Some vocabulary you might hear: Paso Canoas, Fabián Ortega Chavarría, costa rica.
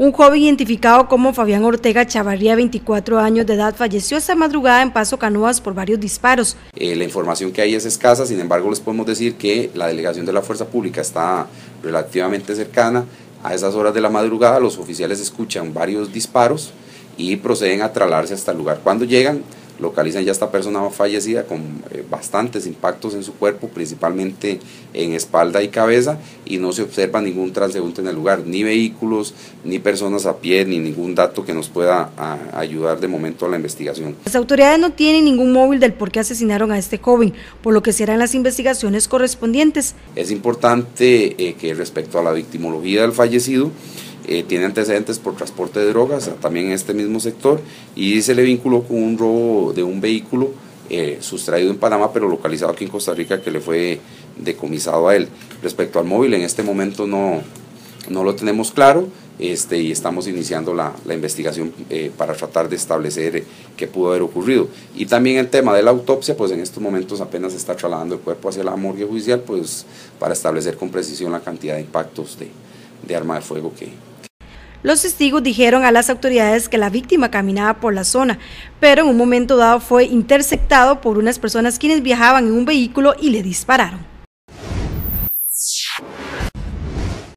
Un joven identificado como Fabián Ortega Chavarría, 24 años de edad, falleció esta madrugada en Paso Canoas por varios disparos. La información que hay es escasa, sin embargo les podemos decir que la delegación de la Fuerza Pública está relativamente cercana. A esas horas de la madrugada los oficiales escuchan varios disparos y proceden a trasladarse hasta el lugar. Cuando llegan, localizan ya esta persona fallecida con bastantes impactos en su cuerpo, principalmente en espalda y cabeza, y no se observa ningún transeúnte en el lugar, ni vehículos, ni personas a pie, ni ningún dato que nos pueda ayudar de momento a la investigación. Las autoridades no tienen ningún móvil del por qué asesinaron a este joven, por lo que se harán las investigaciones correspondientes. Es importante que respecto a la victimología del fallecido, tiene antecedentes por transporte de drogas, también en este mismo sector, y se le vinculó con un robo de un vehículo sustraído en Panamá, pero localizado aquí en Costa Rica, que le fue decomisado a él. Respecto al móvil, en este momento no lo tenemos claro, y estamos iniciando la investigación para tratar de establecer qué pudo haber ocurrido. Y también el tema de la autopsia, pues en estos momentos apenas se está trasladando el cuerpo hacia la morgue judicial, pues para establecer con precisión la cantidad de impactos de arma de fuego que... Los testigos dijeron a las autoridades que la víctima caminaba por la zona, pero en un momento dado fue interceptado por unas personas quienes viajaban en un vehículo y le dispararon.